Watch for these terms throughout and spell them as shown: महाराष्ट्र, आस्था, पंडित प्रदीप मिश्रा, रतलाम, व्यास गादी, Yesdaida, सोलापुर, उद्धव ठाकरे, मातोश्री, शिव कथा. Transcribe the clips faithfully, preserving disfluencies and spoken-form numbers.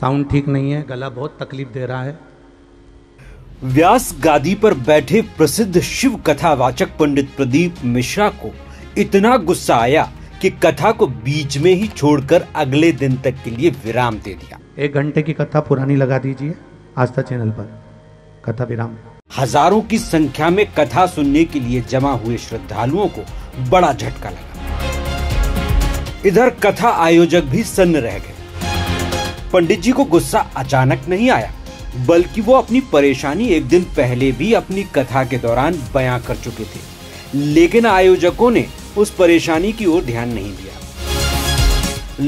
Sound ठीक नहीं है, गला बहुत तकलीफ दे रहा है। व्यास गादी पर बैठे प्रसिद्ध शिव कथावाचक पंडित प्रदीप मिश्रा को इतना गुस्सा आया कि कथा को बीच में ही छोड़कर अगले दिन तक के लिए विराम दे दिया। एक घंटे की कथा पुरानी लगा दीजिए आस्था चैनल पर, कथा विराम। हजारों की संख्या में कथा सुनने के लिए जमा हुए श्रद्धालुओं को बड़ा झटका लगा। इधर कथा आयोजक भी सन्न रह गए। पंडित जी को गुस्सा अचानक नहीं आया, बल्कि वो अपनी परेशानी एक दिन पहले भी अपनी कथा के दौरान बयां कर चुके थे, लेकिन आयोजकों ने उस परेशानी की ओर ध्यान नहीं दिया।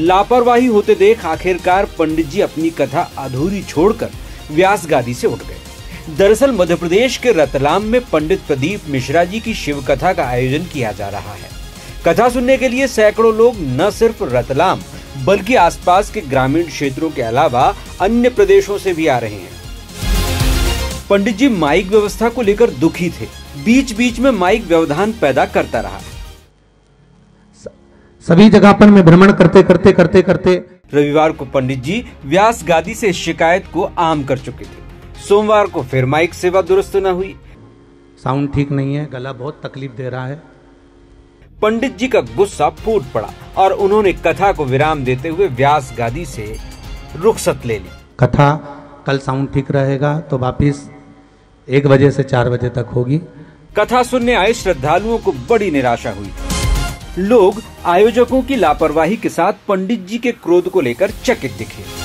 लापरवाही होते देख आखिरकार पंडित जी अपनी कथा अधूरी छोड़कर व्यास गादी से उठ गए। दरअसल मध्य प्रदेश के रतलाम में पंडित प्रदीप मिश्रा जी की शिव कथा का आयोजन किया जा रहा है। कथा सुनने के लिए सैकड़ों लोग न सिर्फ रतलाम बल्कि आसपास के ग्रामीण क्षेत्रों के अलावा अन्य प्रदेशों से भी आ रहे हैं। पंडित जी माइक व्यवस्था को लेकर दुखी थे, बीच बीच में माइक व्यवधान पैदा करता रहा। सभी जगह पर मैं भ्रमण करते करते करते करते रविवार को पंडित जी व्यास गादी से शिकायत को आम कर चुके थे। सोमवार को फिर माइक सेवा दुरुस्त न हुई, साउंड ठीक नहीं है, गला बहुत तकलीफ दे रहा है। पंडित जी का गुस्सा फूट पड़ा और उन्होंने कथा को विराम देते हुए व्यास गादी से रुखसत ले ली। कथा कल साउंड ठीक रहेगा तो वापिस एक बजे से चार बजे तक होगी। कथा सुनने आए श्रद्धालुओं को बड़ी निराशा हुई। लोग आयोजकों की लापरवाही के साथ पंडित जी के क्रोध को लेकर चकित दिखे।